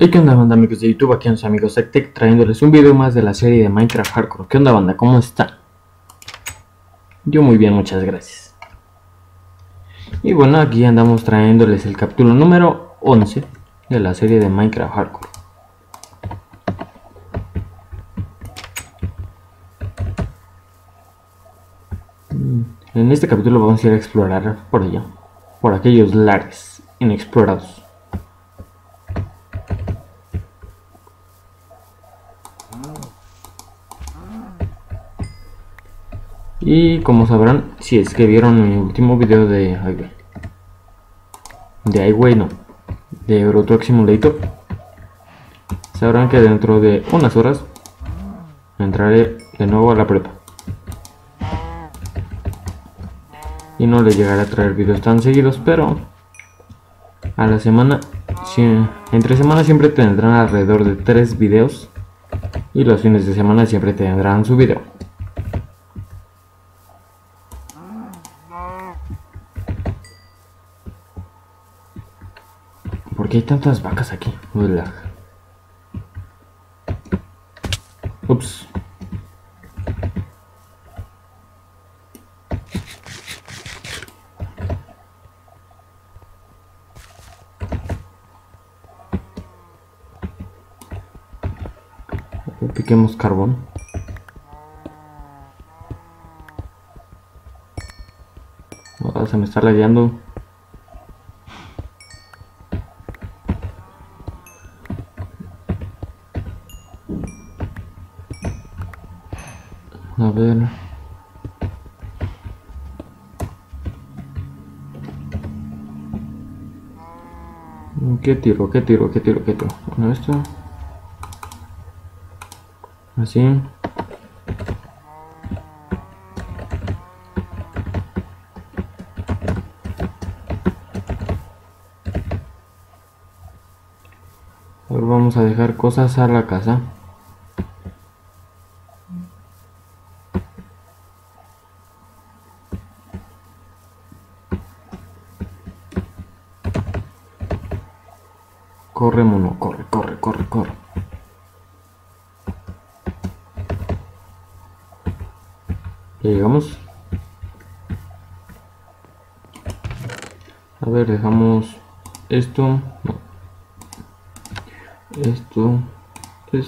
Hey, ¿qué onda, banda, amigos de YouTube? Aquí en sus amigos TechTech, trayéndoles un video más de la serie de Minecraft Hardcore. ¿Qué onda, banda? ¿Cómo están? Yo muy bien, muchas gracias. Y bueno, aquí andamos trayéndoles el capítulo número 11 de la serie de Minecraft Hardcore. En este capítulo vamos a ir a explorar por allá, por aquellos lares inexplorados. Y como sabrán, si es que vieron mi último video de Eurotruck Simulator, sabrán que dentro de unas horas entraré de nuevo a la prepa. Y no les llegaré a traer videos tan seguidos, pero a la semana, entre semanas siempre tendrán alrededor de 3 videos y los fines de semana siempre tendrán su video. ¿Por qué hay tantas vacas aquí? Ups. Piquemos carbón. Ahora se me está lagueando. A ver. ¿Qué tiro? Bueno, esto. Así. Ahora vamos a dejar cosas a la casa. Corre, mono, corre. Llegamos. A ver, dejamos esto, no. esto. No,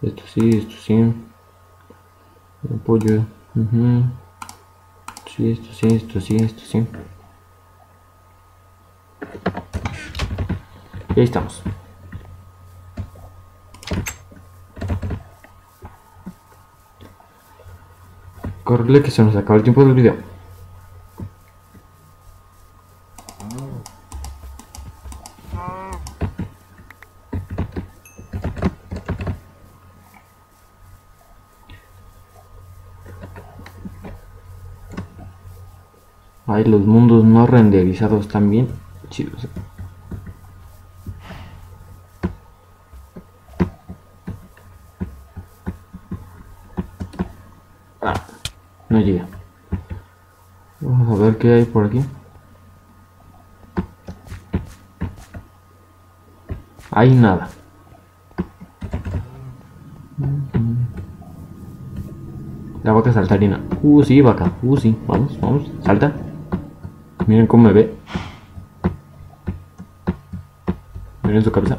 esto no. Esto sí. Apoyo. Esto sí. Y ahí estamos. Corre, que se nos acaba el tiempo del video. Hay los mundos no renderizados también chidos. Ah, no llega. Vamos a ver qué hay por aquí. Hay nada. La vaca saltarina. Sí, vaca. Sí. Vamos. Salta. Miren cómo me ve. Miren su cabeza.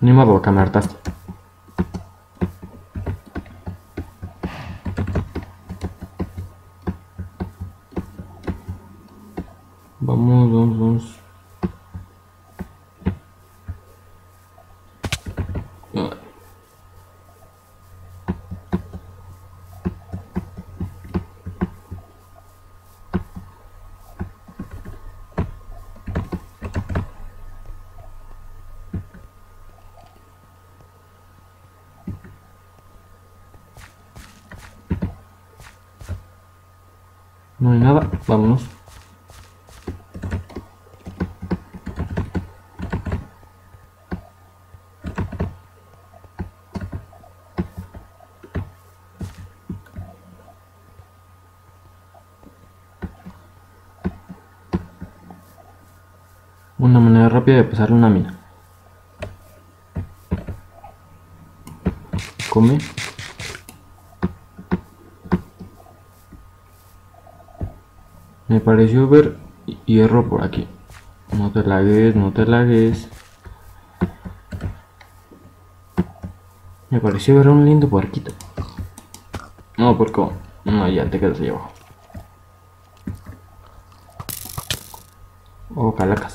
Ni más boca, me hartaste. Vamos. No hay nada, vámonos. Una manera rápida de pasar una mina. Come. Me pareció ver hierro por aquí. No te lagues, no te lagues. Me pareció ver un lindo puerquito. No, puerco. No, ya te quedas ahí abajo. Oh, calacas.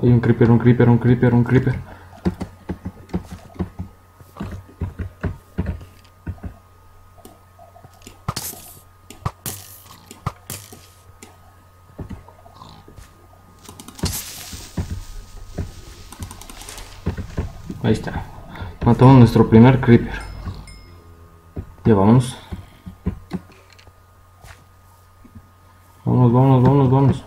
Hay un creeper, un creeper, un creeper, un creeper. Ahí está. Matamos nuestro primer creeper. Ya vamos. Vamos, vamos, vamos, vamos.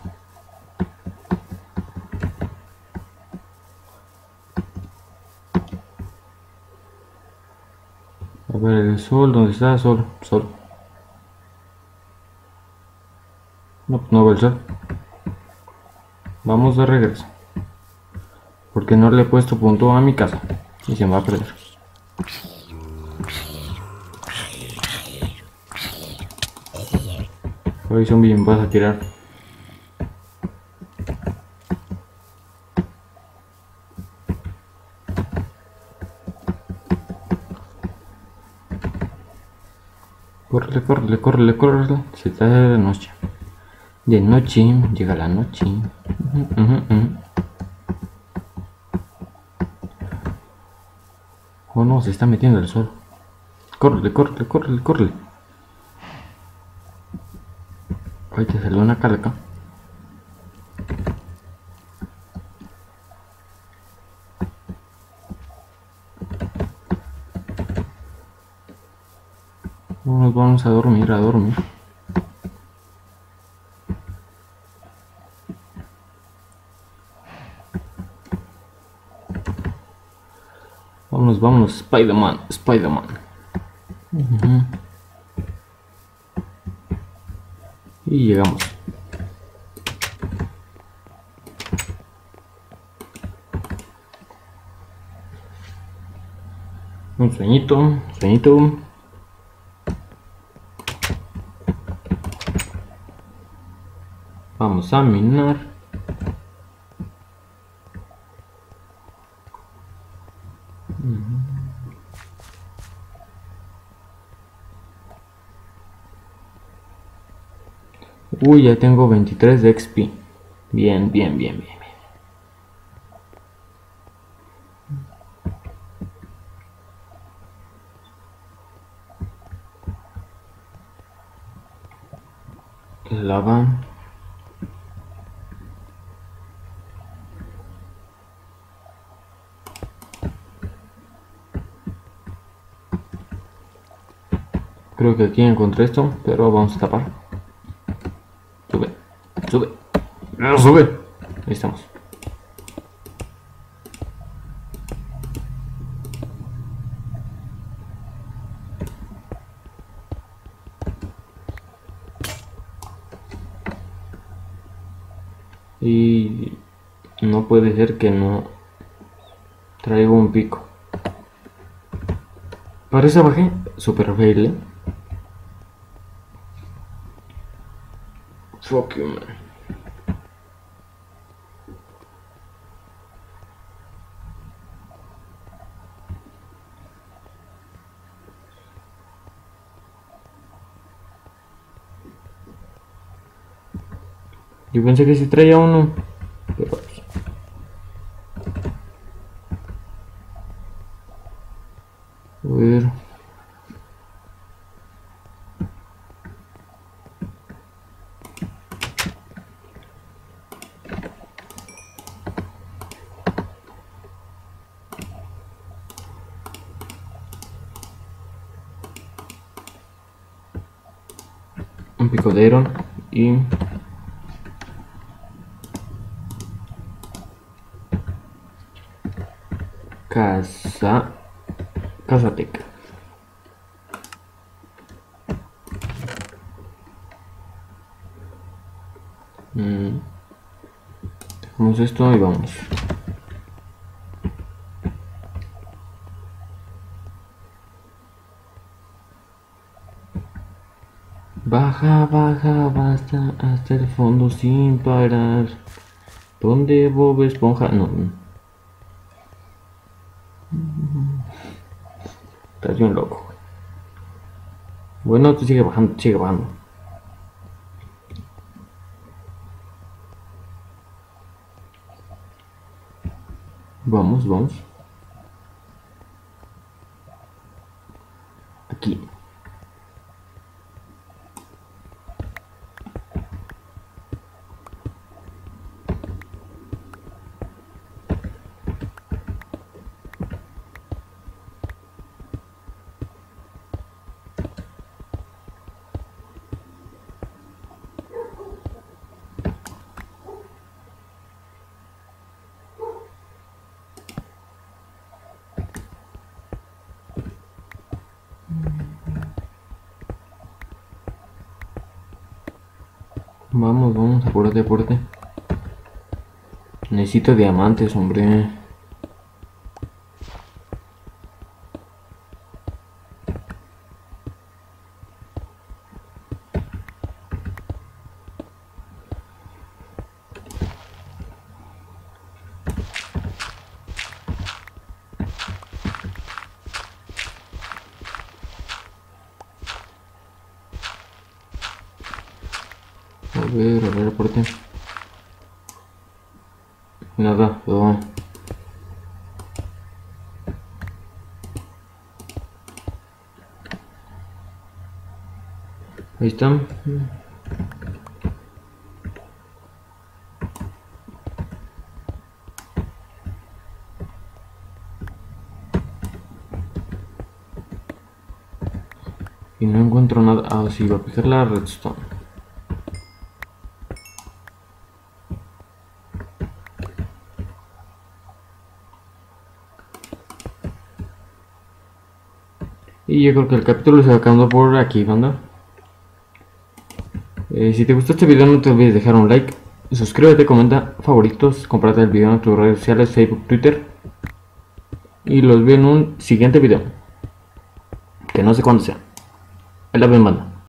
A ver el sol, ¿dónde está? Sol, sol. No, pues no va el sol. Vamos de regreso. Porque no le he puesto punto a mi casa y se me va a perder. Hoy zombie, me vas a tirar. Córrele, córrele, córrele, córrele. Se está de noche. De noche, llega la noche. Oh no, se está metiendo el sol. Córrele, córrele, córrele, córrele. Ahí te salió una calaca. Nos vamos a dormir, a dormir. Vámonos, vámonos, Spiderman, Spiderman. Y llegamos. Un sueñito, un sueñito. Vamos a minar. Uy, ya tengo 23 de XP. Bien, bien, bien, bien, bien. Lava. Creo que aquí encontré esto, pero vamos a tapar. Sube, sube, no sube. Ahí estamos. Y no puede ser que no traigo un pico. Parece bajé super baile. Fuck you, man. Yo pensé que si traía uno, pero... A ver. Un pico de iron y Cásate. Dejamos esto y vamos. Baja, baja, basta hasta el fondo sin parar. ¿Dónde Bob Esponja? No. Estás bien loco. Bueno, tú sigue bajando, sigue bajando. Vamos, vamos. Aquí. Vamos, vamos, apúrate, apúrate. Necesito diamantes, hombre. A ver, aparte. Nada, perdón. Ahí están. Y no encuentro nada. Ah, sí, va a picar la redstone. Y yo creo que el capítulo se va acabando por aquí, banda. Si te gustó este video, no te olvides dejar un like, suscríbete, comenta, favoritos, comparte el video en tus redes sociales, Facebook, Twitter. Y los veo en un siguiente video, que no sé cuándo sea. I love you, banda.